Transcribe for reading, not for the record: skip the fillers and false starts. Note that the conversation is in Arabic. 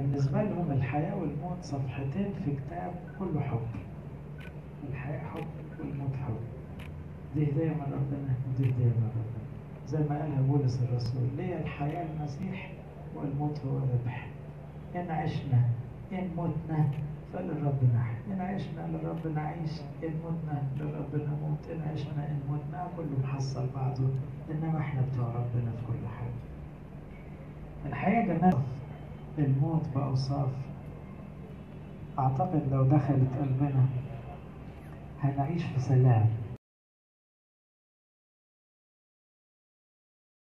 بالنسبة لهم الحياة والموت صفحتين في كتاب كله حب. الحياة حب والموت حب. دي هداية من ربنا ودي هداية من ربنا. زي ما قالها بولس الرسول، ليه الحياة المسيح والموت هو الربح. إن عشنا إن متنا فللرب نحيا، إن عشنا للرب نعيش، إن متنا للرب نموت، إن عشنا إن متنا كله محصل بعضه، إنما إحنا بتوع ربنا في كل حاجة. الحياة جمال، الموت بأوصاف. أعتقد لو دخلت قلبنا هنعيش في سلام.